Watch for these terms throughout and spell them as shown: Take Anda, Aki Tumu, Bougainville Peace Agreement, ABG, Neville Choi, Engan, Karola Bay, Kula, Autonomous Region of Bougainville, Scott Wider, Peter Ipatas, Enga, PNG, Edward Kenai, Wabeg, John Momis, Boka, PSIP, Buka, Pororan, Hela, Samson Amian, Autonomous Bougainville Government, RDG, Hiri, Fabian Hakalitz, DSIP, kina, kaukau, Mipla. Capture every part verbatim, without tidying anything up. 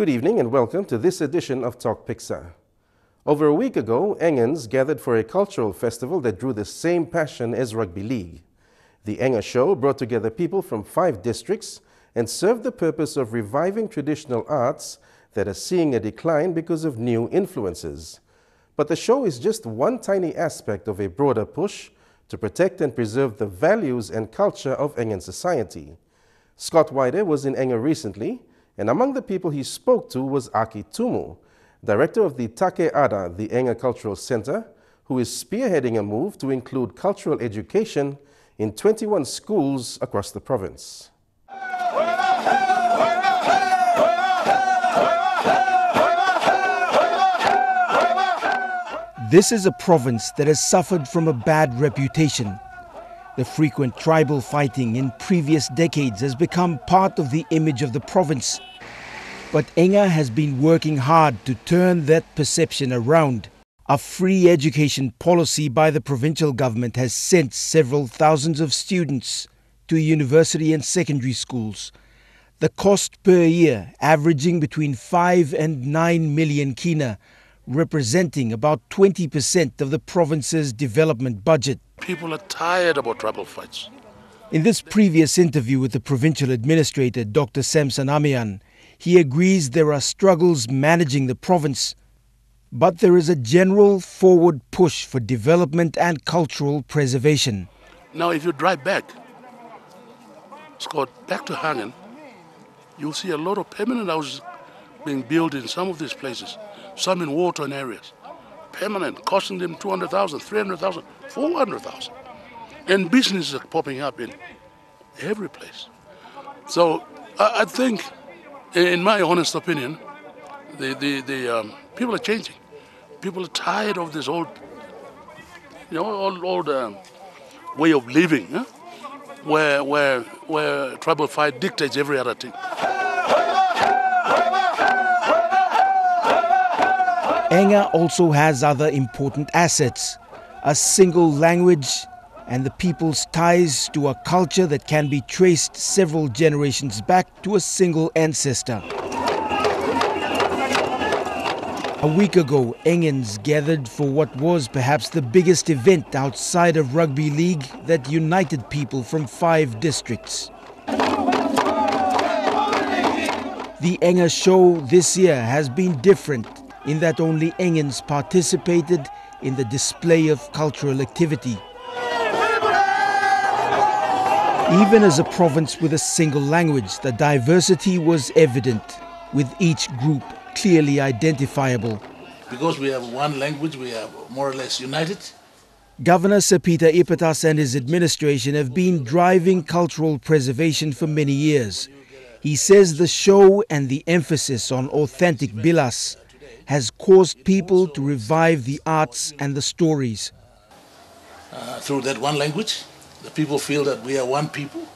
Good evening and welcome to this edition of Tok Piksa. Over a week ago, Engans gathered for a cultural festival that drew the same passion as rugby league. The Enga show brought together people from five districts and served the purpose of reviving traditional arts that are seeing a decline because of new influences. But the show is just one tiny aspect of a broader push to protect and preserve the values and culture of Engan society. Scott Wider was in Enga recently, and among the people he spoke to was Aki Tumu, director of the Take Anda, the Enga Cultural Center, who is spearheading a move to include cultural education in twenty-one schools across the province. This is a province that has suffered from a bad reputation. The frequent tribal fighting in previous decades has become part of the image of the province. But Enga has been working hard to turn that perception around. A free education policy by the provincial government has sent several thousands of students to university and secondary schools. The cost per year averaging between five and nine million kina, representing about twenty percent of the province's development budget. People are tired about tribal fights. In this previous interview with the provincial administrator, Doctor Samson Amian, he agrees there are struggles managing the province, but there is a general forward push for development and cultural preservation. Now, if you drive back, Scott, back to Hangen, you'll see a lot of permanent houses being built in some of these places, some in war-torn areas. Permanent, costing them two hundred thousand, three hundred thousand, four hundred thousand. And businesses are popping up in every place. So I, I think, in my honest opinion, the, the, the um, people are changing. People are tired of this old, you know, old, old um, way of living, huh? where, where, where tribal fight dictates every other thing. Enga also has other important assets, a single language and the people's ties to a culture that can be traced several generations back to a single ancestor. A week ago, Engans gathered for what was perhaps the biggest event outside of rugby league that united people from five districts. The Enga show this year has been different in that only Engans participated in the display of cultural activity. Even as a province with a single language, the diversity was evident, with each group clearly identifiable. Because we have one language, we are more or less united. Governor Sir Peter Ipatas and his administration have been driving cultural preservation for many years. He says the show and the emphasis on authentic bilas has caused people to revive the arts and the stories. Uh, through that one language, the people feel that we are one people.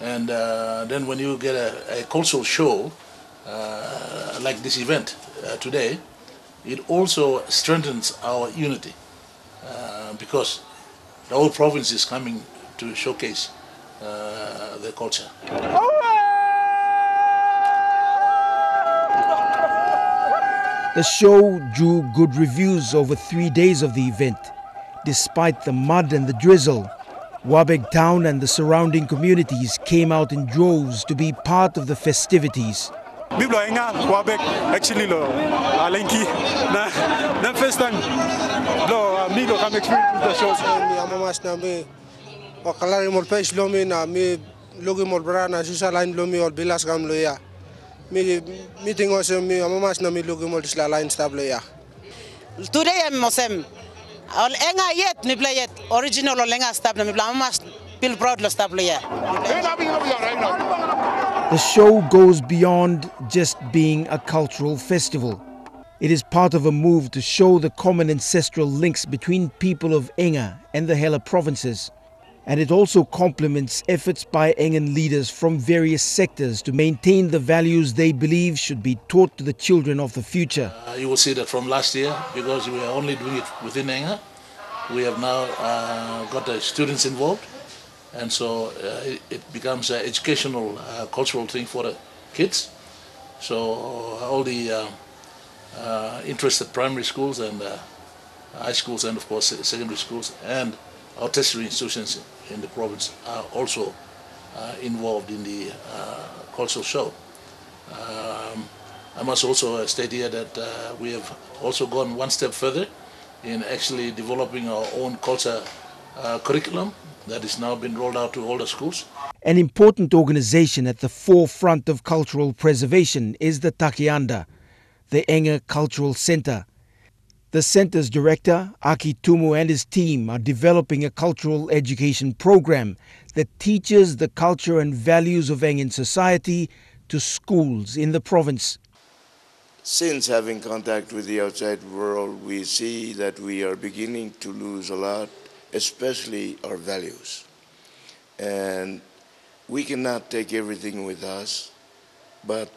And uh, then when you get a, a cultural show, uh, like this event uh, today, it also strengthens our unity uh, because the whole province is coming to showcase uh, their culture. The show drew good reviews over three days of the event. Despite the mud and the drizzle, Wabeg town and the surrounding communities came out in droves to be part of the festivities. People are Wabeg actually lo alenki na first time lo amigo come experience the shows. Amamas na me okalari morpeish lo me na me logi morbara na sisa line lo me or bilas gam lo ya. Meeting also me, I'm much not me looking at the line stable. Yeah, today I'm Mosem. All Enga yet, me play yet original Enga stable. Me play, I'm much feel proud to stable. Yeah, the show goes beyond just being a cultural festival. It is part of a move to show the common ancestral links between people of Enga and the Hela provinces. And it also complements efforts by Engan leaders from various sectors to maintain the values they believe should be taught to the children of the future. Uh, you will see that from last year, because we are only doing it within Enga, we have now uh, got the students involved, and so uh, it, it becomes an educational, uh, cultural thing for the kids. So all the uh, uh, interested primary schools and uh, high schools and of course secondary schools and our tertiary institutions in the province are also uh, involved in the uh, cultural show. Um, I must also state here that uh, we have also gone one step further in actually developing our own culture uh, curriculum that is now been rolled out to all the schools. An important organization at the forefront of cultural preservation is the Take Anda, the Enga Cultural Center. The center's director, Aki Tumu, and his team are developing a cultural education program that teaches the culture and values of Engan society to schools in the province. Since having contact with the outside world, we see that we are beginning to lose a lot, especially our values. And we cannot take everything with us, but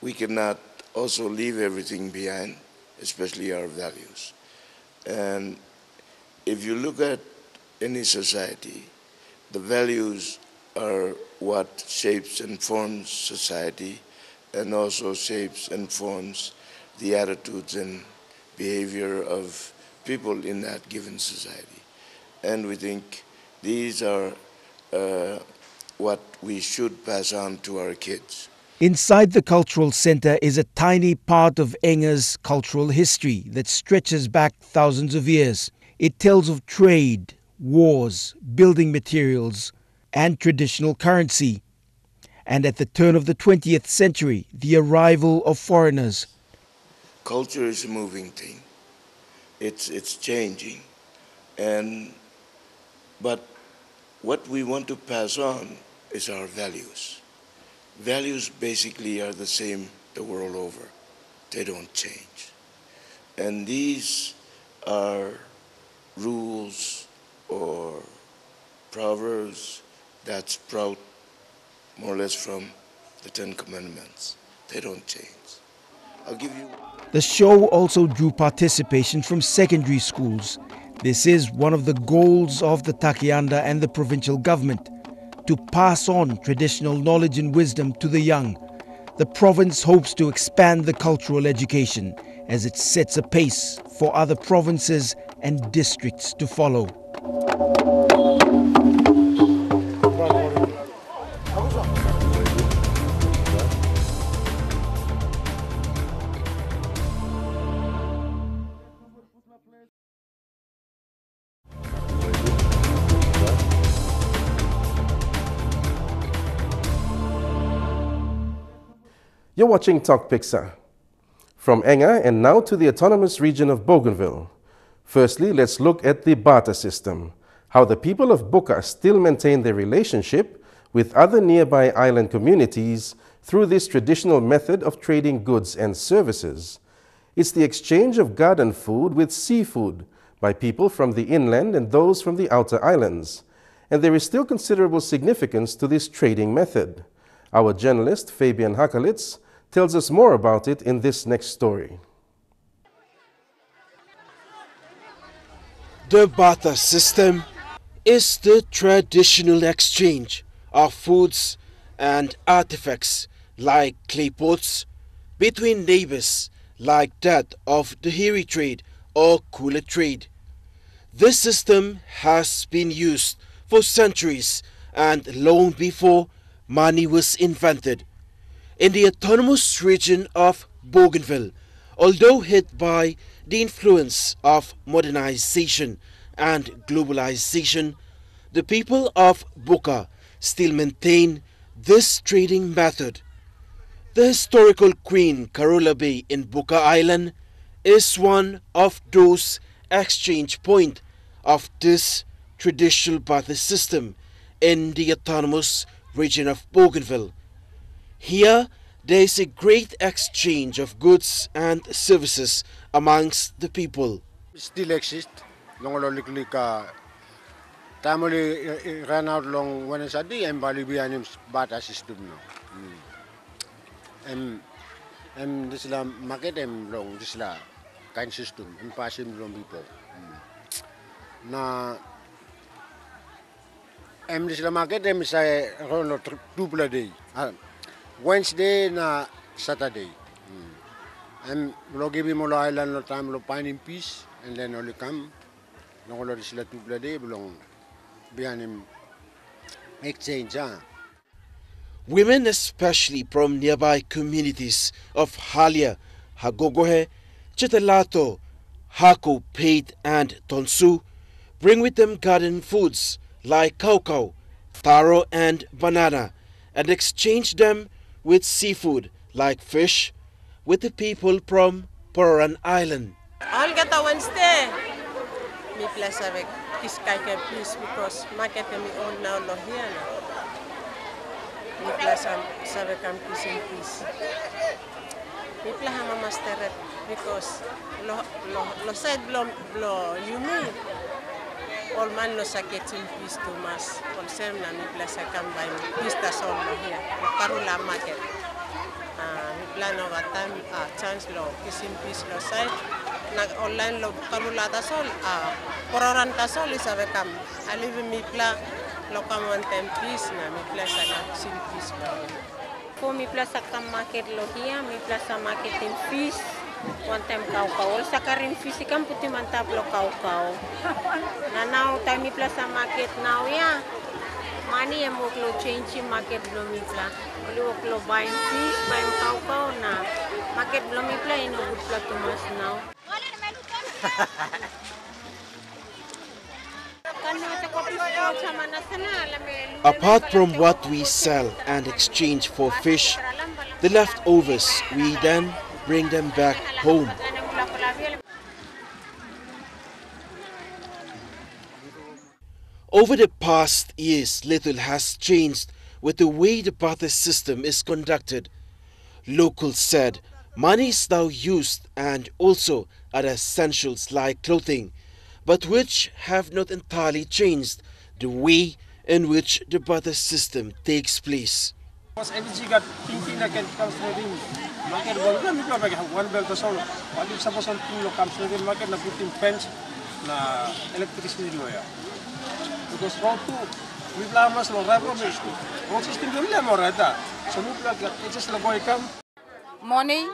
we cannot also leave everything behind, especially our values. And if you look at any society, the values are what shapes and forms society, and also shapes and forms the attitudes and behavior of people in that given society. And we think these are uh, what we should pass on to our kids. Inside the cultural center is a tiny part of Enga's cultural history that stretches back thousands of years. It tells of trade, wars, building materials, and traditional currency. And at the turn of the twentieth century, the arrival of foreigners. Culture is a moving thing. It's, it's changing. And, but what we want to pass on is our values. Values basically are the same the world over. They don't change. And these are rules or proverbs that sprout more or less from the Ten Commandments. They don't change. I'll give you... The show also drew participation from secondary schools. This is one of the goals of the Take Anda and the provincial government, to pass on traditional knowledge and wisdom to the young. The province hopes to expand the cultural education as it sets a pace for other provinces and districts to follow. You're watching Tok Piksa. From Enga and now to the Autonomous Region of Bougainville. Firstly, let's look at the barter system, how the people of Buka still maintain their relationship with other nearby island communities through this traditional method of trading goods and services. It's the exchange of garden food with seafood by people from the inland and those from the outer islands. And there is still considerable significance to this trading method. Our journalist, Fabian Hakalitz, tells us more about it in this next story. The barter system is the traditional exchange of foods and artifacts like clay pots between neighbors like that of the Hiri trade or Kula trade. This system has been used for centuries and long before money was invented in the Autonomous Region of Bougainville, although hit by the influence of modernization and globalization. The people of Buka still maintain this trading method. The historical Queen Karola Bay in Buka Island is one of those exchange points of this traditional barter system in the Autonomous Region of Bougainville. Here, there is a great exchange of goods and services amongst the people. Still exists. Tamil ran out long when it's a day and Balibianim's barter system now. And this market and long this kind system and passing long people. Now, I'm just a market. I'm say round two play day. Wednesday na Saturday. Mm. And we'll give him all island no time, we'll pine in peace, and then we'll come. We'll go to the Tupla Day, we'll be on him exchange. Huh? Women, especially from nearby communities of Halia, Hagogohe, Chetelato, Hako, Pate, and Tonsu, bring with them garden foods like kaukau, taro, and banana, and exchange them with seafood like fish with the people from Pororan Island. All get a Wednesday. Me place avec this kind of place because market me all now no here now. Me place am save come peace in peace. Me place am master because lo lo lo said lo lo you know. All man no saketi peace to mass. All same na me place come by peace that's all no here. Karola market. Plan over time, uh, chance law, peace in peace law side. Nag online law, Karula tasol, ah, Pororan tasol is a become. I live in Mipla, local one time peace, na Mipla sa peace in peace law. For Mipla sa kam market law here, Mipla sa market in peace, one time kaukau. All sa karin peace kam puti mantap law kaukau. Na now time Mipla sa market now ya. Money and work lo change market lo Mipla. Only work lo buying fish, buying cow cow na. Market lo Mipla ino good pla to mas now. Apart from what we sell and exchange for fish, the leftovers we then bring them back home. Over the past years, little has changed with the way the barter system is conducted. Locals said money is now used and also other essentials like clothing, but which have not entirely changed the way in which the barter system takes place. Because road two, we plan mas long road system. Road system kami lama rata. Semua pelak itu selagi kami money,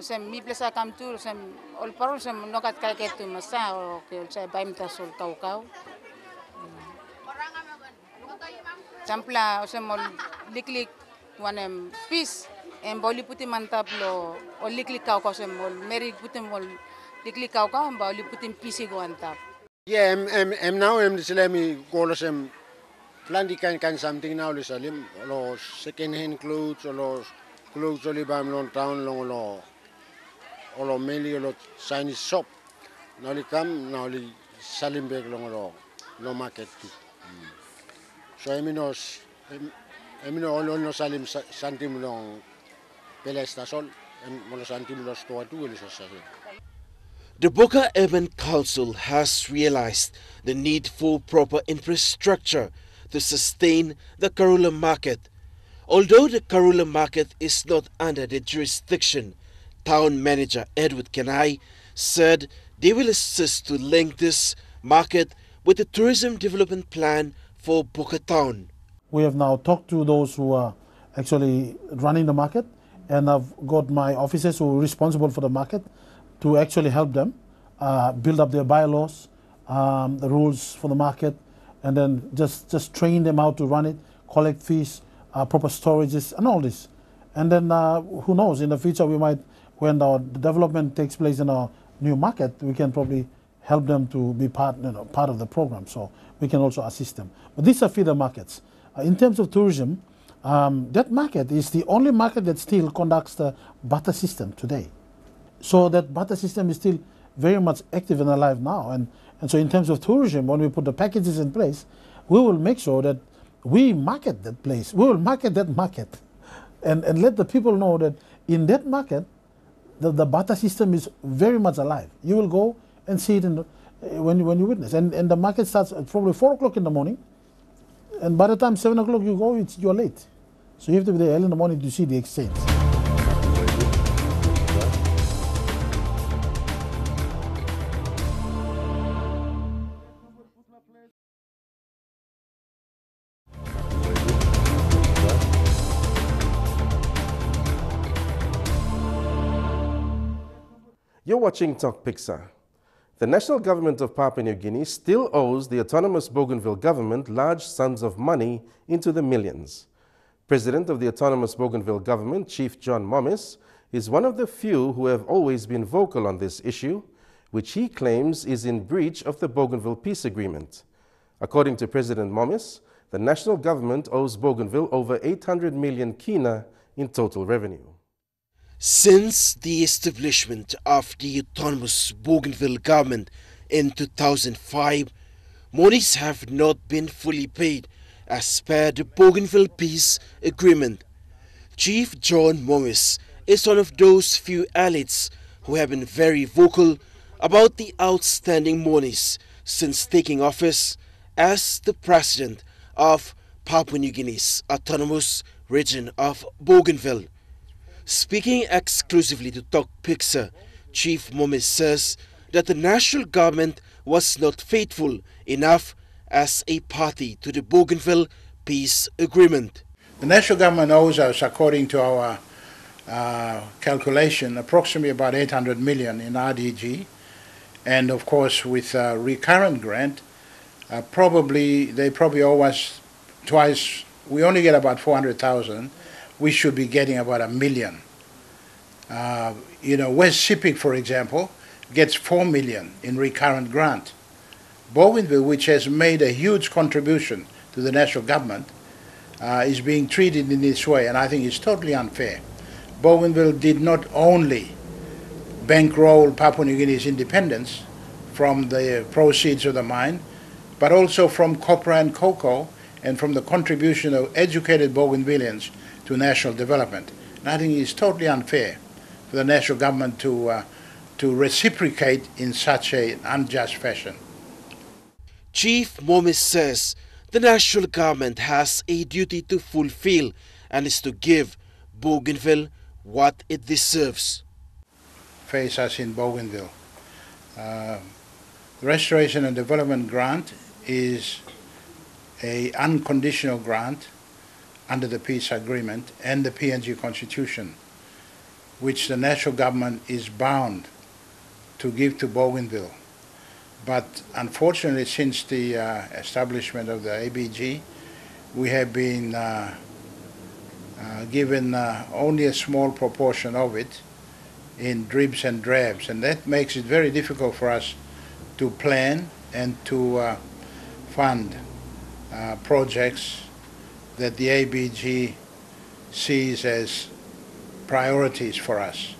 sem mi pelasa kami tu sem all parol sem nokat kaya itu masa okay saya bayam tasol kau kau. Sampla sem all liklik wanem fish, emboli putih mantap lo all liklik kau kau sem all merik putih all liklik kau kau emboli putih pisi guantap. Yeah, I'm, I'm, I'm now I'm just let me call some plenty can can something now. Listen, or second hand clothes, or clothes only by long town, long or mainly or Chinese shop. Now they come, now they selling back long or no market. So I mean, I mean, all no selling something long. Pelas that's all. I'm not something lost to do. Listen. The Boka Urban Council has realized the need for proper infrastructure to sustain the Karola market. Although the Karola market is not under the jurisdiction, town manager Edward Kenai said they will assist to link this market with the tourism development plan for Boka Town. We have now talked to those who are actually running the market, and I've got my officers who are responsible for the market to actually help them uh, build up their bylaws, um, the rules for the market, and then just, just train them how to run it, collect fees, uh, proper storages, and all this. And then uh, who knows, in the future we might, when our development takes place in our new market, we can probably help them to be part, you know, part of the program, so we can also assist them. But these are feeder markets. Uh, in terms of tourism, um, that market is the only market that still conducts the barter system today. So that barter system is still very much active and alive now. And, and so in terms of tourism, when we put the packages in place, we will make sure that we market that place. We will market that market and, and let the people know that in that market, the, the barter system is very much alive. You will go and see it in the, when, you, when you witness. And, and the market starts at probably four o'clock in the morning. And by the time seven o'clock you go, it's, you're late. So you have to be there early in the morning to see the exchange. You're watching Tok Piksa. The national government of Papua New Guinea still owes the autonomous Bougainville government large sums of money into the millions. President of the autonomous Bougainville government, Chief John Momis, is one of the few who have always been vocal on this issue, which he claims is in breach of the Bougainville Peace Agreement. According to President Momis, the national government owes Bougainville over eight hundred million kina in total revenue. Since the establishment of the autonomous Bougainville government in two thousand five, monies have not been fully paid as per the Bougainville Peace Agreement. Chief John Momis is one of those few elites who have been very vocal about the outstanding monies since taking office as the president of Papua New Guinea's Autonomous Region of Bougainville. Speaking exclusively to Tok Piksa, Chief Momis says that the national government was not faithful enough as a party to the Bougainville Peace Agreement. The national government owes us, according to our uh, calculation, approximately about eight hundred million in R D G, and of course with a recurrent grant, Uh, probably they probably owe us twice. We only get about four hundred thousand. We should be getting about a million. Uh, you know, West Sepik, for example, gets four million in recurrent grant. Bougainville, which has made a huge contribution to the national government, uh, is being treated in this way, and I think it's totally unfair. Bougainville did not only bankroll Papua New Guinea's independence from the proceeds of the mine, but also from copra and cocoa and from the contribution of educated Bougainvillians to national development. And I think it's totally unfair for the national government to, uh, to reciprocate in such an unjust fashion. Chief Momis says the national government has a duty to fulfill and is to give Bougainville what it deserves. Face us in Bougainville. Uh, the Restoration and Development Grant is an unconditional grant under the peace agreement and the P N G constitution, which the national government is bound to give to Bougainville. But unfortunately, since the uh, establishment of the A B G, we have been uh, uh, given uh, only a small proportion of it in dribs and drabs, and that makes it very difficult for us to plan and to uh, fund uh, projects that the A B G sees as priorities for us.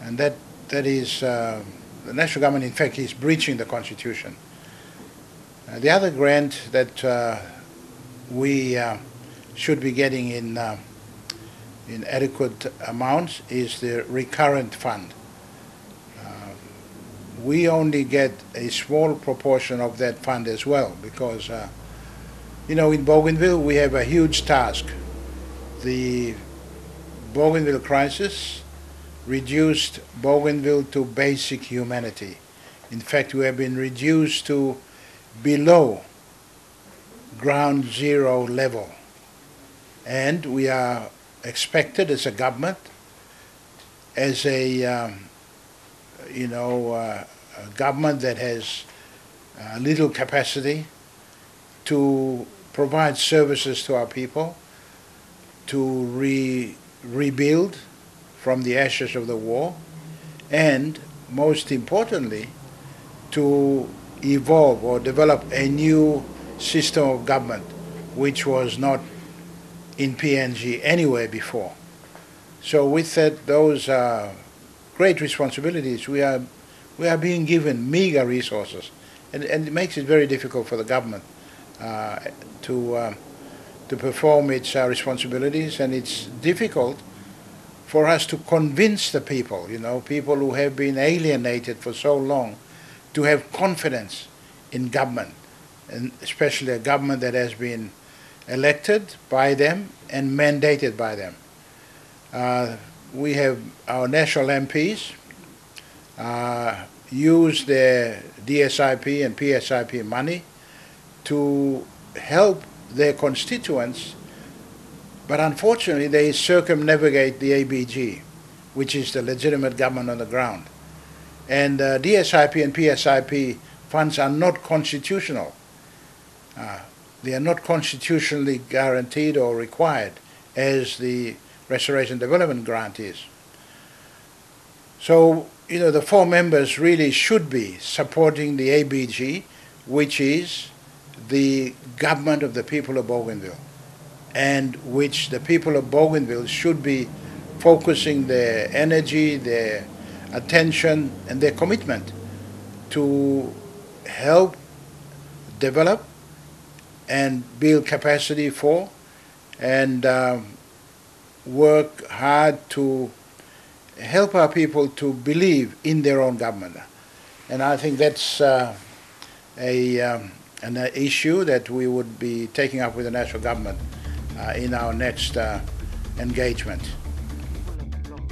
And that, that is, uh, the national government in fact is breaching the constitution. Uh, the other grant that uh, we uh, should be getting in, uh, in adequate amounts is the recurrent fund. We only get a small proportion of that fund as well because, uh, you know, in Bougainville we have a huge task. The Bougainville crisis reduced Bougainville to basic humanity. In fact, we have been reduced to below ground zero level. And we are expected as a government, as a, um, you know, uh, a government that has uh, little capacity to provide services to our people, to re rebuild from the ashes of the war, and most importantly, to evolve or develop a new system of government, which was not in P N G anywhere before. So with that, those are uh, great responsibilities. We are, we are being given meager resources, and, and it makes it very difficult for the government uh, to, uh, to perform its uh, responsibilities, and it's difficult for us to convince the people, you know, people who have been alienated for so long, to have confidence in government, and especially a government that has been elected by them and mandated by them. Uh, We have our national M Ps uh, use their D S I P and P S I P money to help their constituents, but unfortunately they circumnavigate the A B G, which is the legitimate government on the ground. And uh, D S I P and P S I P funds are not constitutional. Uh, they are not constitutionally guaranteed or required as the Restoration Development Grant is. So, you know, the four members really should be supporting the A B G, which is the government of the people of Bougainville, and which the people of Bougainville should be focusing their energy, their attention, and their commitment to help develop and build capacity for, and um, work hard to help our people to believe in their own government. And I think that's uh, a, um, an issue that we would be taking up with the national government uh, in our next uh, engagement.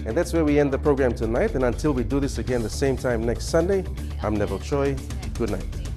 And that's where we end the program tonight. And until we do this again the same time next Sunday, I'm Neville Choi. Good night.